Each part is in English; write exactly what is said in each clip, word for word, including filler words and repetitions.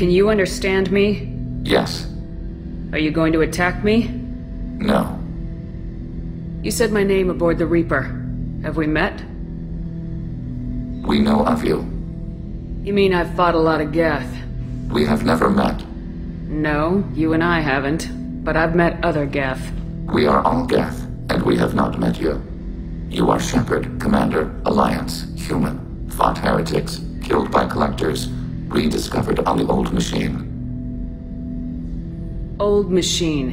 Can you understand me? Yes. Are you going to attack me? No. You said my name aboard the Reaper. Have we met? We know of you. You mean I've fought a lot of Geth? We have never met. No, you and I haven't. But I've met other Geth. We are all Geth, and we have not met you. You are Shepard, Commander, Alliance, Human, fought heretics, killed by collectors, rediscovered on the old machine. Old machine?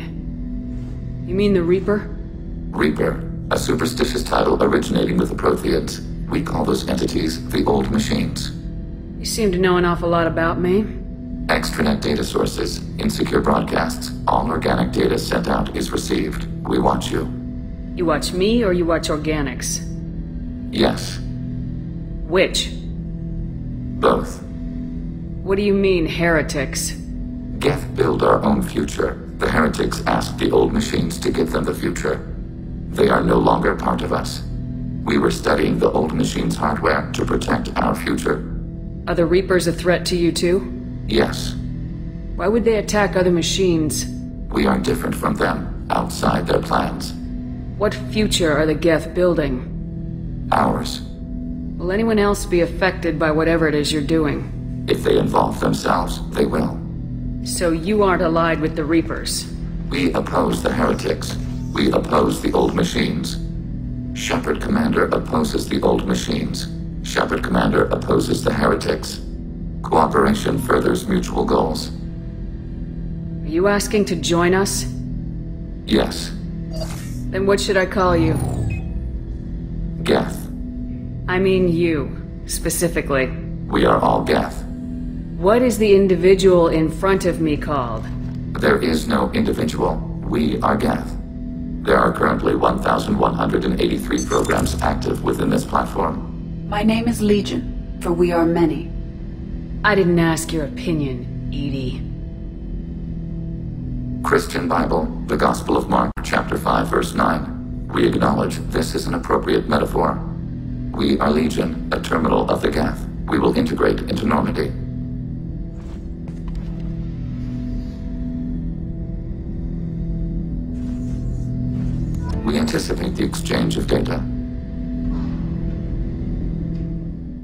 You mean the Reaper? Reaper, a superstitious title originating with the Protheans. We call those entities the old machines. You seem to know an awful lot about me. Extranet data sources, insecure broadcasts, all organic data sent out is received. We watch you. You watch me or you watch organics? Yes. Which? Both. What do you mean, heretics? Geth build our own future. The heretics asked the old machines to give them the future. They are no longer part of us. We were studying the old machine's hardware to protect our future. Are the Reapers a threat to you too? Yes. Why would they attack other machines? We are different from them, outside their plans. What future are the Geth building? Ours. Will anyone else be affected by whatever it is you're doing? If they involve themselves, they will. So you aren't allied with the Reapers? We oppose the heretics. We oppose the old machines. Shepard Commander opposes the old machines. Shepard Commander opposes the heretics. Cooperation furthers mutual goals. Are you asking to join us? Yes. Then what should I call you? Geth. I mean you, specifically. We are all Geth. What is the individual in front of me called? There is no individual. We are Geth. There are currently one thousand one hundred eighty-three programs active within this platform. My name is Legion, for we are many. I didn't ask your opinion, Edie. Christian Bible, the Gospel of Mark, chapter five, verse nine. We acknowledge this is an appropriate metaphor. We are Legion, a terminal of the Geth. We will integrate into Normandy. We anticipate the exchange of data.